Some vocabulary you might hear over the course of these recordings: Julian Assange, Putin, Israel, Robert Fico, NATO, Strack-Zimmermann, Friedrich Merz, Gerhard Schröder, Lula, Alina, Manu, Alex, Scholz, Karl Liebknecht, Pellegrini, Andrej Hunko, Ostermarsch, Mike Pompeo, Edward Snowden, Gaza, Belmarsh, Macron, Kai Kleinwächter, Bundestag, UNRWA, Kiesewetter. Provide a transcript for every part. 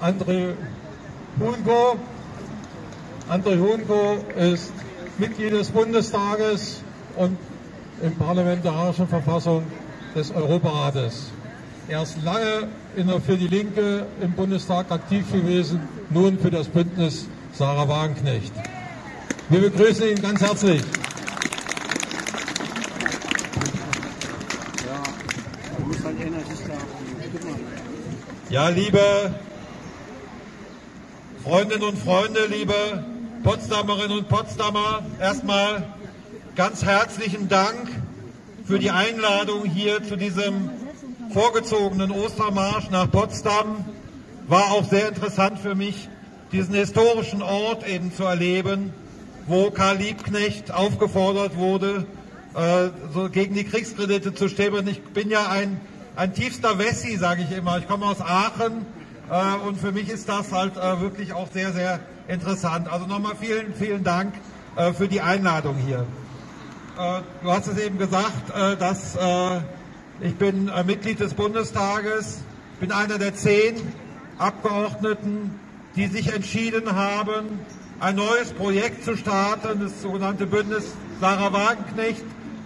Andrej Hunko. Andrej Hunko ist Mitglied des Bundestages und in parlamentarischen Verfassung des Europarates. Er ist lange für die Linke im Bundestag aktiv gewesen, nun für das Bündnis Sahra Wagenknecht. Wir begrüßen ihn ganz herzlich. Ja, liebe Freundinnen und Freunde, liebe Potsdamerinnen und Potsdamer, erstmal ganz herzlichen Dank für die Einladung hier zu diesem vorgezogenen Ostermarsch nach Potsdam. War auch sehr interessant für mich, diesen historischen Ort eben zu erleben, wo Karl Liebknecht aufgefordert wurde, so gegen die Kriegskredite zu stehen. Und ich bin ja ein tiefster Wessi, sage ich immer. Ich komme aus Aachen und für mich ist das halt wirklich auch sehr, sehr interessant. Also nochmal vielen, vielen Dank für die Einladung hier. Du hast es eben gesagt, dass ich bin Mitglied des Bundestages, bin einer der 10 Abgeordneten, die sich entschieden haben, ein neues Projekt zu starten, das sogenannte Bündnis Sahra Wagenknecht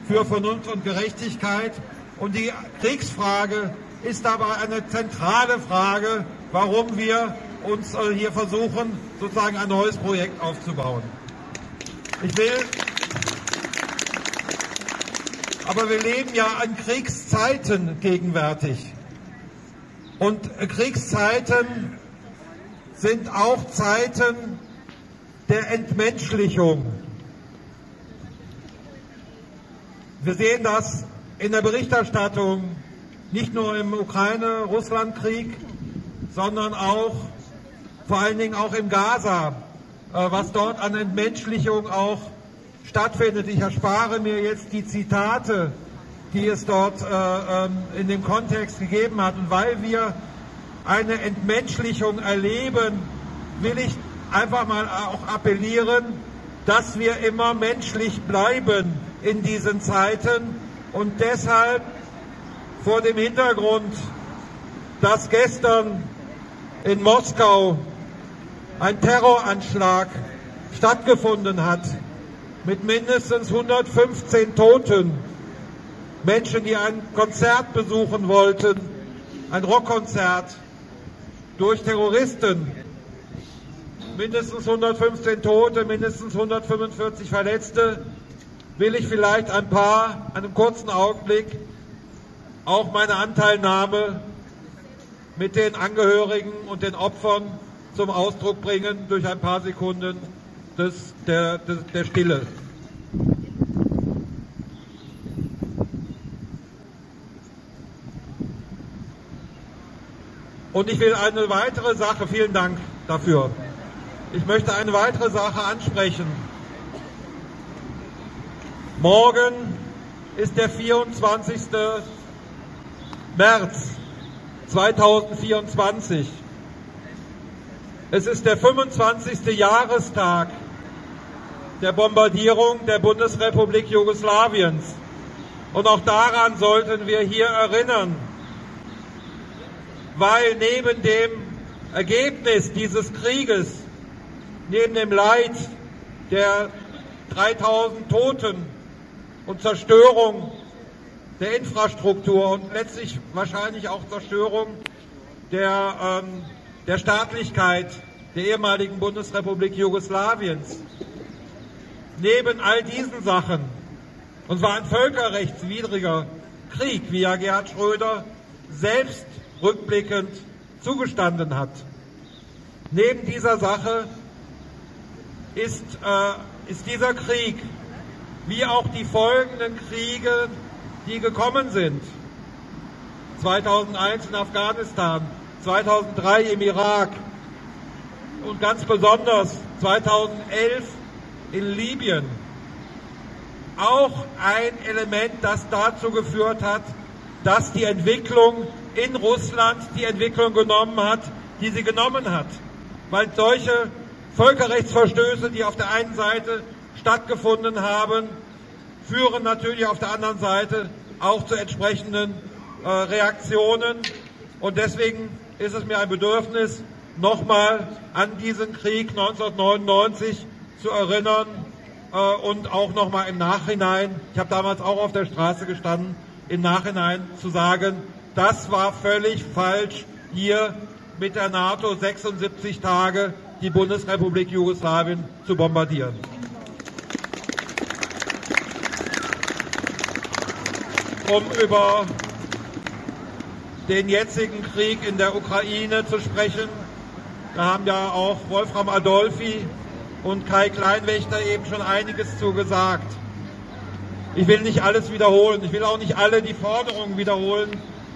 für Vernunft und Gerechtigkeit. Und die Kriegsfrage ist dabei eine zentrale Frage, warum wir uns hier versuchen, sozusagen ein neues Projekt aufzubauen. Aber wir leben ja an Kriegszeiten gegenwärtig. Und Kriegszeiten sind auch Zeiten der Entmenschlichung. Wir sehen das in der Berichterstattung, nicht nur im Ukraine-Russland-Krieg, sondern auch, vor allen Dingen auch in Gaza, was dort an Entmenschlichung auch stattfindet. Ich erspare mir jetzt die Zitate, die es dort in dem Kontext gegeben hat. Und weil wir eine Entmenschlichung erleben, will ich einfach mal auch appellieren, dass wir immer menschlich bleiben in diesen Zeiten. Und deshalb vor dem Hintergrund, dass gestern in Moskau ein Terroranschlag stattgefunden hat mit mindestens 115 Toten, Menschen, die ein Konzert besuchen wollten, ein Rockkonzert durch Terroristen, mindestens 115 Tote, mindestens 145 Verletzte, will ich vielleicht einem kurzen Augenblick, auch meine Anteilnahme mit den Angehörigen und den Opfern zum Ausdruck bringen durch ein paar Sekunden der Stille. Und ich will eine weitere Sache, vielen Dank dafür, ich möchte eine weitere Sache ansprechen. Morgen ist der 24. März 2024. Es ist der 25. Jahrestag der Bombardierung der Bundesrepublik Jugoslawiens. Und auch daran sollten wir hier erinnern, weil neben dem Ergebnis dieses Krieges, neben dem Leid der 3000 Toten und Zerstörung der Infrastruktur und letztlich wahrscheinlich auch Zerstörung der Staatlichkeit der ehemaligen Bundesrepublik Jugoslawiens. Neben all diesen Sachen, und zwar ein völkerrechtswidriger Krieg, wie ja Gerhard Schröder selbst rückblickend zugestanden hat, neben dieser Sache ist dieser Krieg, wie auch die folgenden Kriege, die gekommen sind, 2001 in Afghanistan, 2003 im Irak und ganz besonders 2011 in Libyen, auch ein Element, das dazu geführt hat, dass die Entwicklung in Russland die Entwicklung genommen hat, die sie genommen hat. Weil solche Völkerrechtsverstöße, die auf der einen Seite stattgefunden haben, führen natürlich auf der anderen Seite auch zu entsprechenden Reaktionen Und deswegen ist es mir ein Bedürfnis, nochmal an diesen Krieg 1999 zu erinnern und auch nochmal im Nachhinein, ich habe damals auch auf der Straße gestanden, im Nachhinein zu sagen, das war völlig falsch, hier mit der NATO 76 Tage die Bundesrepublik Jugoslawien zu bombardieren. Um über den jetzigen Krieg in der Ukraine zu sprechen, da haben ja auch Wolfram Adolphi und Kai Kleinwächter eben schon einiges zu gesagt. Ich will nicht alles wiederholen, ich will auch nicht alle die Forderungen wiederholen,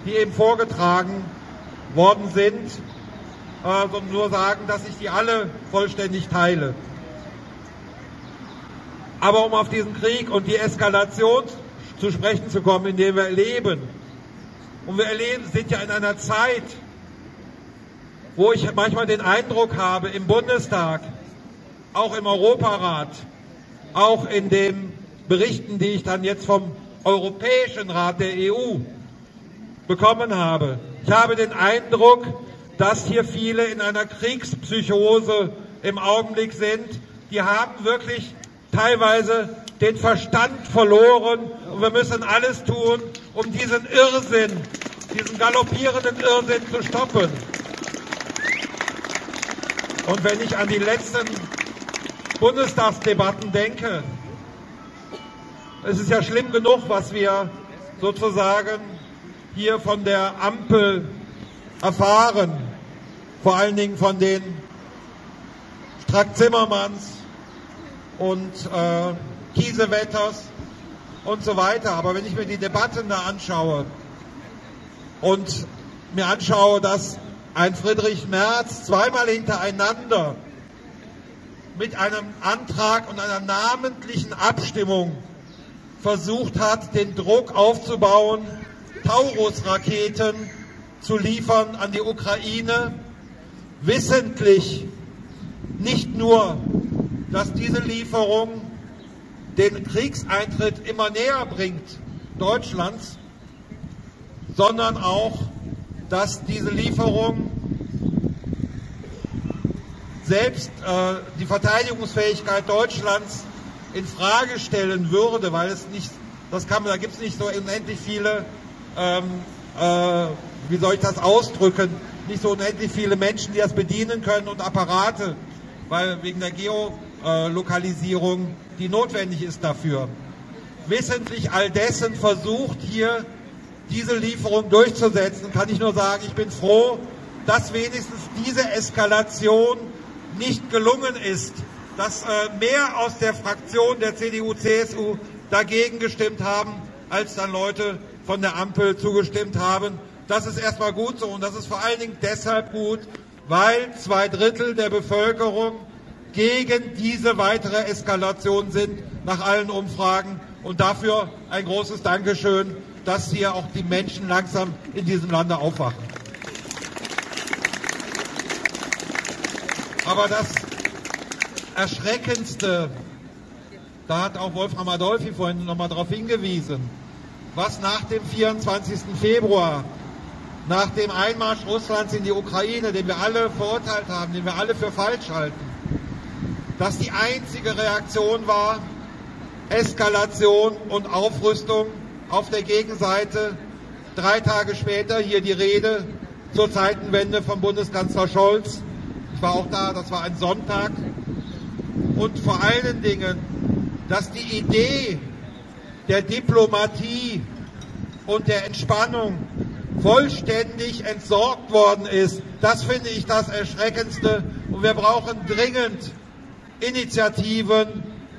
die eben vorgetragen worden sind, sondern nur sagen, dass ich die alle vollständig teile. Aber um auf diesen Krieg und die Eskalation zu sprechen zu kommen, in der wir leben, und wir sind ja in einer Zeit, wo ich manchmal den Eindruck habe, im Bundestag, auch im Europarat, auch in den Berichten, die ich dann jetzt vom Europäischen Rat der EU bekommen habe, ich habe den Eindruck, dass hier viele in einer Kriegspsychose im Augenblick sind. Die haben wirklich teilweise den Verstand verloren und wir müssen alles tun, um diesen Irrsinn, diesen galoppierenden Irrsinn zu stoppen. Und wenn ich an die letzten Bundestagsdebatten denke, es ist ja schlimm genug, was wir sozusagen hier von der Ampel erfahren, vor allen Dingen von den Strack-Zimmermanns und Kiesewetters und so weiter. Aber wenn ich mir die Debatten da anschaue und mir anschaue, dass ein Friedrich Merz zweimal hintereinander mit einem Antrag und einer namentlichen Abstimmung versucht hat, den Druck aufzubauen, Taurus-Raketen zu liefern an die Ukraine, wissentlich nicht nur, dass diese Lieferung den Kriegseintritt immer näher bringt Deutschlands, sondern auch, dass diese Lieferung selbst die Verteidigungsfähigkeit Deutschlands in Frage stellen würde, weil es nicht, das kann man, da gibt es nicht so unendlich viele, wie soll ich das ausdrücken, nicht so unendlich viele Menschen, die das bedienen können und Apparate, weil wegen der Geolokalisierung, die notwendig ist dafür. Wissentlich all dessen versucht, hier diese Lieferung durchzusetzen, kann ich nur sagen, ich bin froh, dass wenigstens diese Eskalation nicht gelungen ist, dass mehr aus der Fraktion der CDU, CSU dagegen gestimmt haben, als dann Leute von der Ampel zugestimmt haben. Das ist erstmal gut so und das ist vor allen Dingen deshalb gut, weil 2/3 der Bevölkerung gegen diese weitere Eskalation sind, nach allen Umfragen. Und dafür ein großes Dankeschön, dass hier auch die Menschen langsam in diesem Lande aufwachen. Aber das Erschreckendste, da hat auch Wolfram Adolphi vorhin nochmal darauf hingewiesen, was nach dem 24. Februar, nach dem Einmarsch Russlands in die Ukraine, den wir alle verurteilt haben, den wir alle für falsch halten, dass die einzige Reaktion war, Eskalation und Aufrüstung auf der Gegenseite. 3 Tage später hier die Rede zur Zeitenwende von Bundeskanzler Scholz. Ich war auch da, das war ein Sonntag. Und vor allen Dingen, dass die Idee der Diplomatie und der Entspannung vollständig entsorgt worden ist, das finde ich das Erschreckendste. Und wir brauchen dringend Initiativen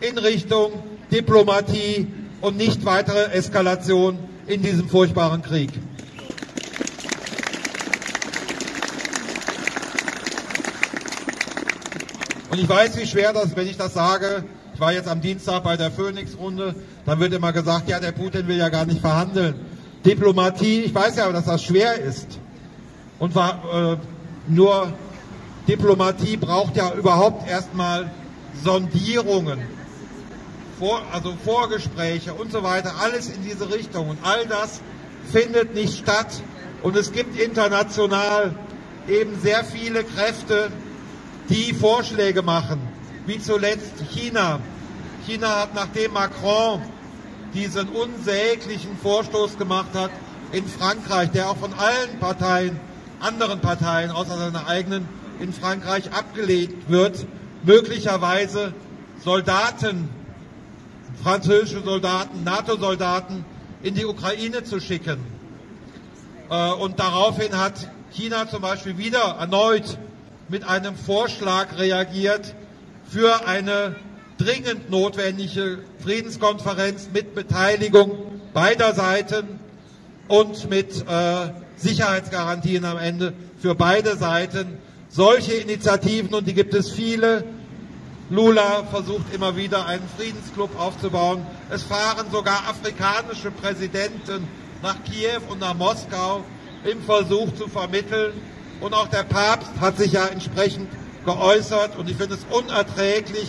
in Richtung Diplomatie und nicht weitere Eskalation in diesem furchtbaren Krieg. Und ich weiß, wie schwer das, wenn ich das sage, ich war jetzt am Dienstag bei der Phoenix-Runde, dann wird immer gesagt, ja, der Putin will ja gar nicht verhandeln. Diplomatie, ich weiß ja, dass das schwer ist. Und nur Diplomatie braucht ja überhaupt erstmal Sondierungen, also Vorgespräche und so weiter, alles in diese Richtung. Und all das findet nicht statt. Und es gibt international eben sehr viele Kräfte, die Vorschläge machen, wie zuletzt China. China hat, nachdem Macron diesen unsäglichen Vorstoß gemacht hat in Frankreich, der auch von allen Parteien, anderen Parteien außer seiner eigenen in Frankreich abgelehnt wird, möglicherweise Soldaten, französische Soldaten, NATO-Soldaten in die Ukraine zu schicken. Und daraufhin hat China zum Beispiel wieder erneut mit einem Vorschlag reagiert für eine dringend notwendige Friedenskonferenz mit Beteiligung beider Seiten und mit Sicherheitsgarantien am Ende für beide Seiten. Solche Initiativen, und die gibt es viele. Lula versucht immer wieder einen Friedensclub aufzubauen. Es fahren sogar afrikanische Präsidenten nach Kiew und nach Moskau im Versuch zu vermitteln. Und auch der Papst hat sich ja entsprechend geäußert. Und ich finde es unerträglich,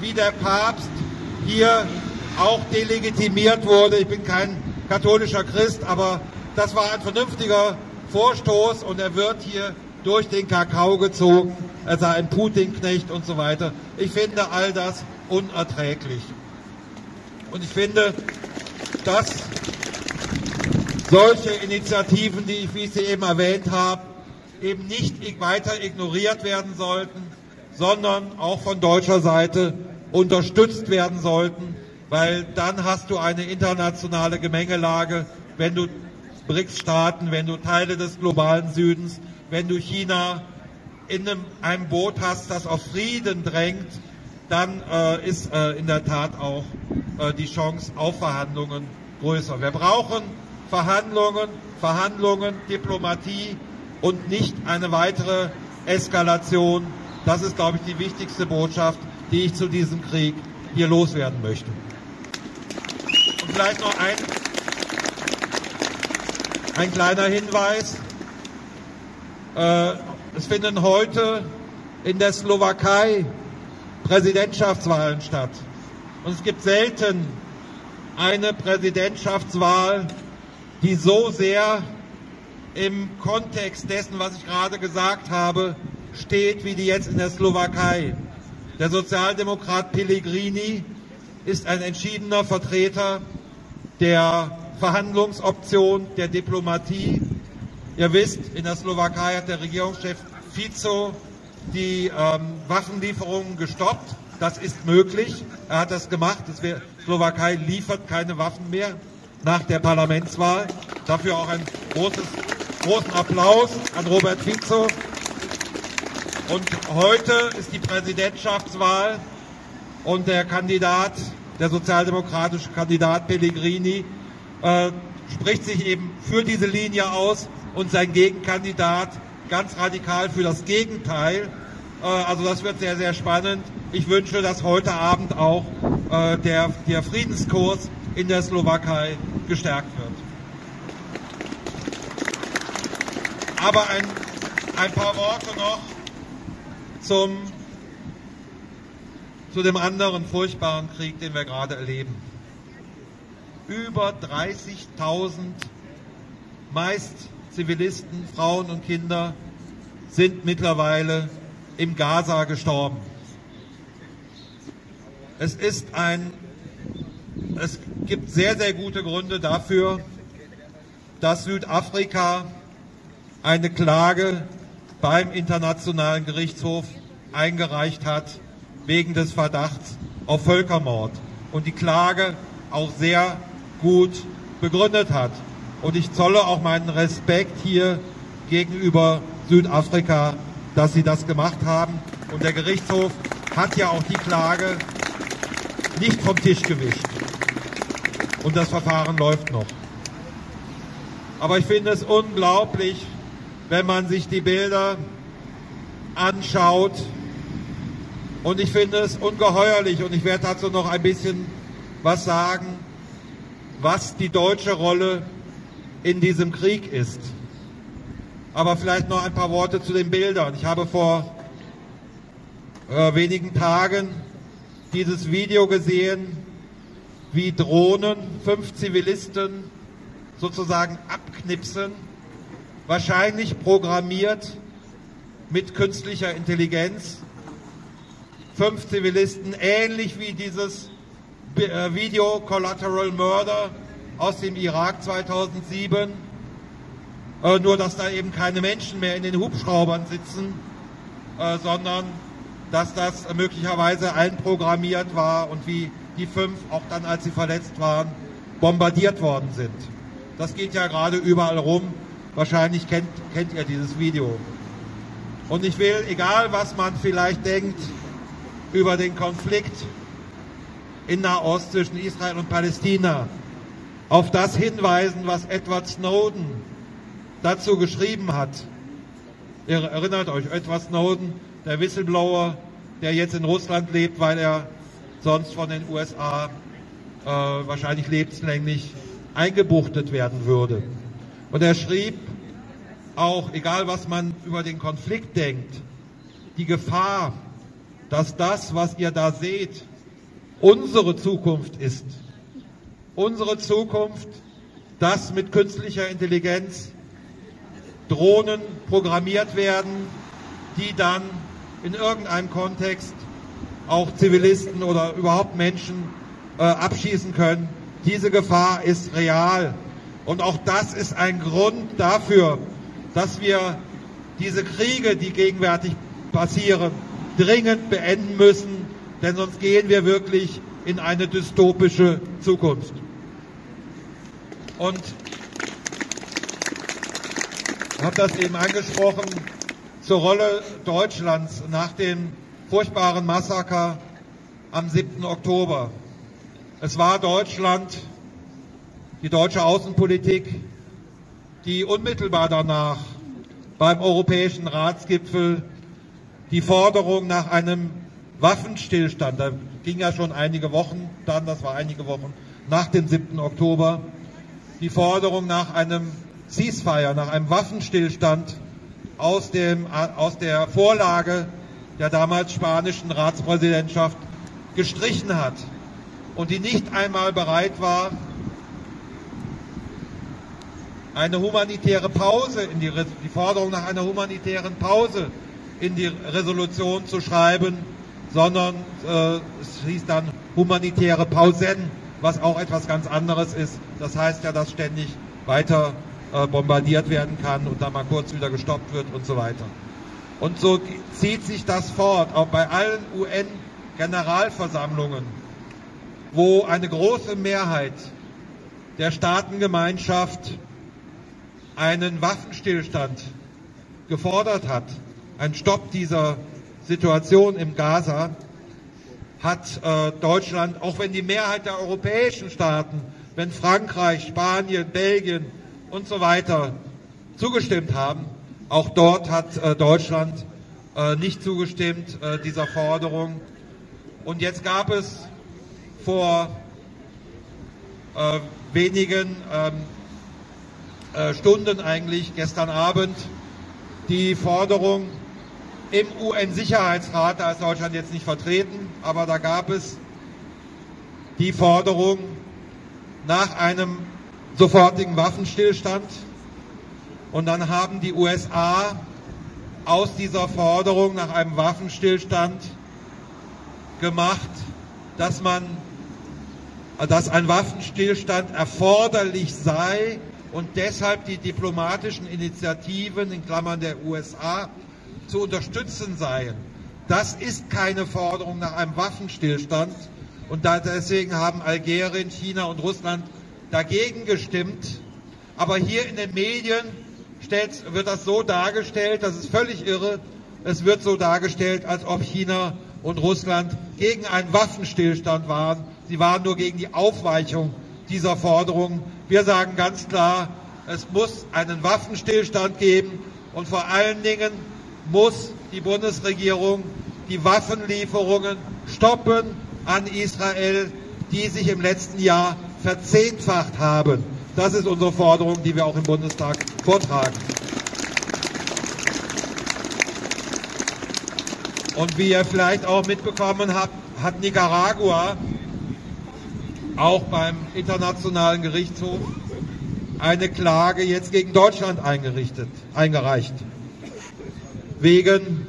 wie der Papst hier auch delegitimiert wurde. Ich bin kein katholischer Christ, aber das war ein vernünftiger Vorstoß und er wird hier durch den Kakao gezogen. Er sei ein Putin-Knecht und so weiter. Ich finde all das unerträglich. Und ich finde, dass solche Initiativen, die ich, wie ich sie eben erwähnt habe, eben nicht weiter ignoriert werden sollten, sondern auch von deutscher Seite unterstützt werden sollten, weil dann hast du eine internationale Gemengelage, wenn du BRICS-Staaten, wenn du Teile des globalen Südens, wenn du China in einem Boot hast, das auf Frieden drängt, dann ist in der Tat auch die Chance auf Verhandlungen größer. Wir brauchen Verhandlungen, Verhandlungen, Diplomatie und nicht eine weitere Eskalation. Das ist, glaube ich, die wichtigste Botschaft, die ich zu diesem Krieg hier loswerden möchte. Und vielleicht noch ein kleiner Hinweis. Es finden heute in der Slowakei Präsidentschaftswahlen statt. Und es gibt selten eine Präsidentschaftswahl, die so sehr im Kontext dessen, was ich gerade gesagt habe, steht, wie die jetzt in der Slowakei. Der Sozialdemokrat Pellegrini ist ein entschiedener Vertreter der Verhandlungsoption, der Diplomatie. Ihr wisst, in der Slowakei hat der Regierungschef Fico die Waffenlieferungen gestoppt. Das ist möglich. Er hat das gemacht. Die Slowakei liefert keine Waffen mehr nach der Parlamentswahl. Dafür auch einen großen Applaus an Robert Fico. Und heute ist die Präsidentschaftswahl und der Kandidat, der sozialdemokratische Kandidat Pellegrini, spricht sich eben für diese Linie aus und sein Gegenkandidat ganz radikal für das Gegenteil. Also das wird sehr, sehr spannend. Ich wünsche, dass heute Abend auch der Friedenskurs in der Slowakei gestärkt wird. Aber ein paar Worte noch zu dem anderen furchtbaren Krieg, den wir gerade erleben. Über 30.000 meist Zivilisten, Frauen und Kinder sind mittlerweile im Gaza gestorben. Es gibt sehr, sehr gute Gründe dafür, dass Südafrika eine Klage beim Internationalen Gerichtshof eingereicht hat wegen des Verdachts auf Völkermord und die Klage auch sehr gut begründet hat. Und ich zolle auch meinen Respekt hier gegenüber Südafrika, dass sie das gemacht haben. Und der Gerichtshof hat ja auch die Klage nicht vom Tisch gewischt. Und das Verfahren läuft noch. Aber ich finde es unglaublich, wenn man sich die Bilder anschaut. Und ich finde es ungeheuerlich, und ich werde dazu noch ein bisschen was sagen, was die deutsche Rolle in diesem Krieg ist. Aber vielleicht noch ein paar Worte zu den Bildern. Ich habe vor wenigen Tagen dieses Video gesehen, wie Drohnen 5 Zivilisten sozusagen abknipsen wahrscheinlich programmiert mit künstlicher Intelligenz, 5 Zivilisten, ähnlich wie dieses Video Collateral Murder aus dem Irak 2007, nur dass da eben keine Menschen mehr in den Hubschraubern sitzen, sondern dass das möglicherweise einprogrammiert war und wie die 5 auch dann, als sie verletzt waren, bombardiert worden sind. Das geht ja gerade überall rum. Wahrscheinlich kennt ihr dieses Video. Und ich will, egal was man vielleicht denkt über den Konflikt in Nahost zwischen Israel und Palästina, auf das hinweisen, was Edward Snowden dazu geschrieben hat. Ihr erinnert euch, Edward Snowden, der Whistleblower, der jetzt in Russland lebt, weil er sonst von den USA wahrscheinlich lebenslänglich eingebuchtet werden würde. Und er schrieb auch, egal was man über den Konflikt denkt, die Gefahr, dass das, was ihr da seht, unsere Zukunft ist. Unsere Zukunft, dass mit künstlicher Intelligenz Drohnen programmiert werden, die dann in irgendeinem Kontext auch Zivilisten oder überhaupt Menschen abschießen können. Diese Gefahr ist real. Und auch das ist ein Grund dafür, dass wir diese Kriege, die gegenwärtig passieren, dringend beenden müssen, denn sonst gehen wir wirklich in eine dystopische Zukunft. Und ich habe das eben angesprochen, zur Rolle Deutschlands nach dem furchtbaren Massaker am 7. Oktober. Es war Deutschland, die deutsche Außenpolitik, die unmittelbar danach beim Europäischen Ratsgipfel die Forderung nach einem Waffenstillstand, da ging ja schon einige Wochen dann, das war einige Wochen nach dem 7. Oktober, die Forderung nach einem Ceasefire, nach einem Waffenstillstand aus der Vorlage der damals spanischen Ratspräsidentschaft gestrichen hat und die nicht einmal bereit war, eine humanitäre Pause, die Forderung nach einer humanitären Pause in die Resolution zu schreiben, sondern es hieß dann humanitäre Pausen, was auch etwas ganz anderes ist. Das heißt ja, dass ständig weiter bombardiert werden kann und dann mal kurz wieder gestoppt wird und so weiter. Und so zieht sich das fort, auch bei allen UN-Generalversammlungen, wo eine große Mehrheit der Staatengemeinschaft einen Waffenstillstand gefordert hat, einen Stopp dieser Situation im Gaza, hat Deutschland, auch wenn die Mehrheit der europäischen Staaten, wenn Frankreich, Spanien, Belgien und so weiter zugestimmt haben, auch dort hat Deutschland nicht zugestimmt dieser Forderung. Und jetzt gab es vor wenigen Stunden eigentlich, gestern Abend, die Forderung im UN-Sicherheitsrat, da ist Deutschland jetzt nicht vertreten, aber da gab es die Forderung nach einem sofortigen Waffenstillstand und dann haben die USA aus dieser Forderung nach einem Waffenstillstand gemacht, dass ein Waffenstillstand erforderlich sei, und deshalb die diplomatischen Initiativen, in Klammern der USA, zu unterstützen seien. Das ist keine Forderung nach einem Waffenstillstand. Und deswegen haben Algerien, China und Russland dagegen gestimmt. Aber hier in den Medien wird das so dargestellt, das ist völlig irre, es wird so dargestellt, als ob China und Russland gegen einen Waffenstillstand waren. Sie waren nur gegen die Aufweichung dieser Forderung. Wir sagen ganz klar, es muss einen Waffenstillstand geben und vor allen Dingen muss die Bundesregierung die Waffenlieferungen stoppen an Israel, die sich im letzten Jahr verzehnfacht haben. Das ist unsere Forderung, die wir auch im Bundestag vortragen. Und wie ihr vielleicht auch mitbekommen habt, hat Nicaragua auch beim Internationalen Gerichtshof eine Klage jetzt gegen Deutschland eingereicht, wegen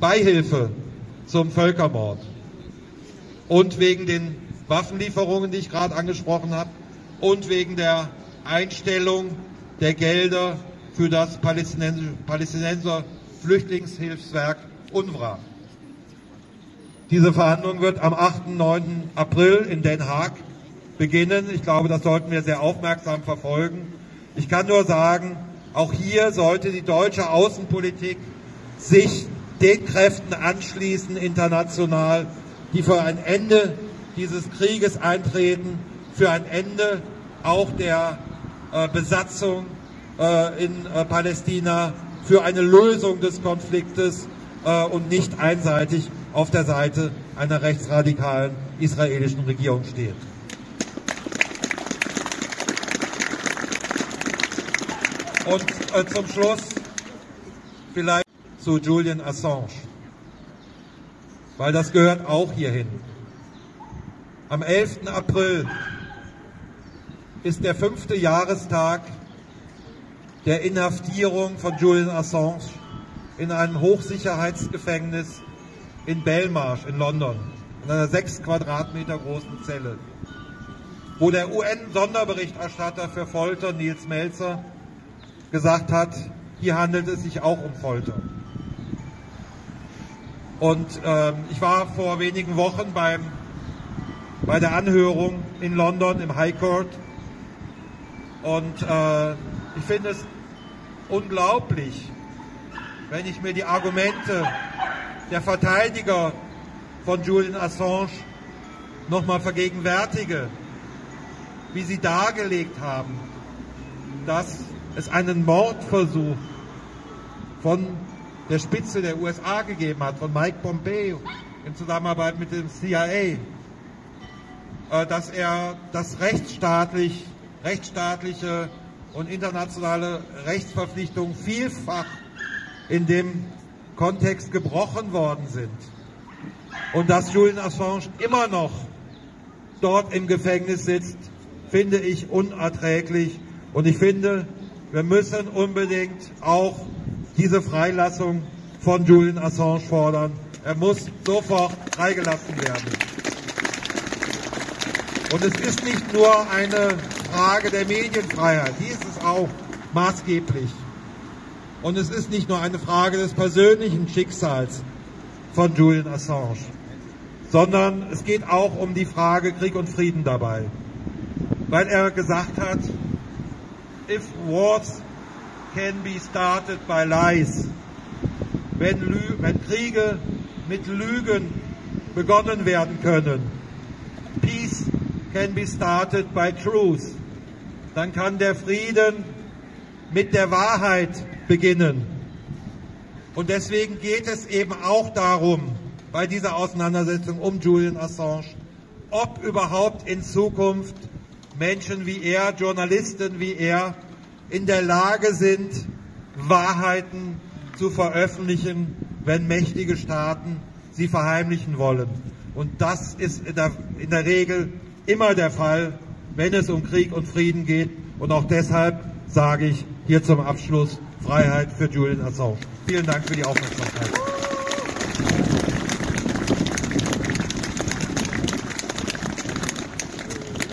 Beihilfe zum Völkermord und wegen den Waffenlieferungen, die ich gerade angesprochen habe, und wegen der Einstellung der Gelder für das Palästinenser Flüchtlingshilfswerk UNRWA. Diese Verhandlung wird am 8. und 9. April in Den Haag beginnen. Ich glaube, das sollten wir sehr aufmerksam verfolgen. Ich kann nur sagen, auch hier sollte die deutsche Außenpolitik sich den Kräften anschließen, international, die für ein Ende dieses Krieges eintreten, für ein Ende auch der Besatzung in Palästina, für eine Lösung des Konfliktes und nicht einseitig auf der Seite einer rechtsradikalen israelischen Regierung steht. Und zum Schluss vielleicht zu Julian Assange, weil das gehört auch hierhin. Am 11. April ist der 5. Jahrestag der Inhaftierung von Julian Assange in einem Hochsicherheitsgefängnis in Belmarsh in London, in einer 6 Quadratmeter großen Zelle, wo der UN-Sonderberichterstatter für Folter, Nils Melzer, gesagt hat, hier handelt es sich auch um Folter. Und ich war vor wenigen Wochen bei der Anhörung in London im High Court und ich finde es unglaublich, wenn ich mir die Argumente der Verteidiger von Julian Assange nochmal vergegenwärtige, wie sie dargelegt haben, dass es einen Mordversuch von der Spitze der USA gegeben hat, von Mike Pompeo in Zusammenarbeit mit dem CIA, dass er das rechtsstaatliche und internationale Rechtsverpflichtungen vielfach in dem Kontext gebrochen worden sind und dass Julian Assange immer noch dort im Gefängnis sitzt, finde ich unerträglich. Und ich finde, wir müssen unbedingt auch diese Freilassung von Julian Assange fordern. Er muss sofort freigelassen werden. Und es ist nicht nur eine Frage der Medienfreiheit, die ist es auch maßgeblich. Und es ist nicht nur eine Frage des persönlichen Schicksals von Julian Assange, sondern es geht auch um die Frage Krieg und Frieden dabei. Weil er gesagt hat, if wars can be started by lies, wenn Kriege mit Lügen begonnen werden können, peace can be started by truth, dann kann der Frieden mit der Wahrheit beginnen. Und deswegen geht es eben auch darum, bei dieser Auseinandersetzung um Julian Assange, ob überhaupt in Zukunft Menschen wie er, Journalisten wie er, in der Lage sind, Wahrheiten zu veröffentlichen, wenn mächtige Staaten sie verheimlichen wollen. Und das ist in der Regel immer der Fall, wenn es um Krieg und Frieden geht. Und auch deshalb sage ich hier zum Abschluss Freiheit für Julian Assange. Vielen Dank für die Aufmerksamkeit.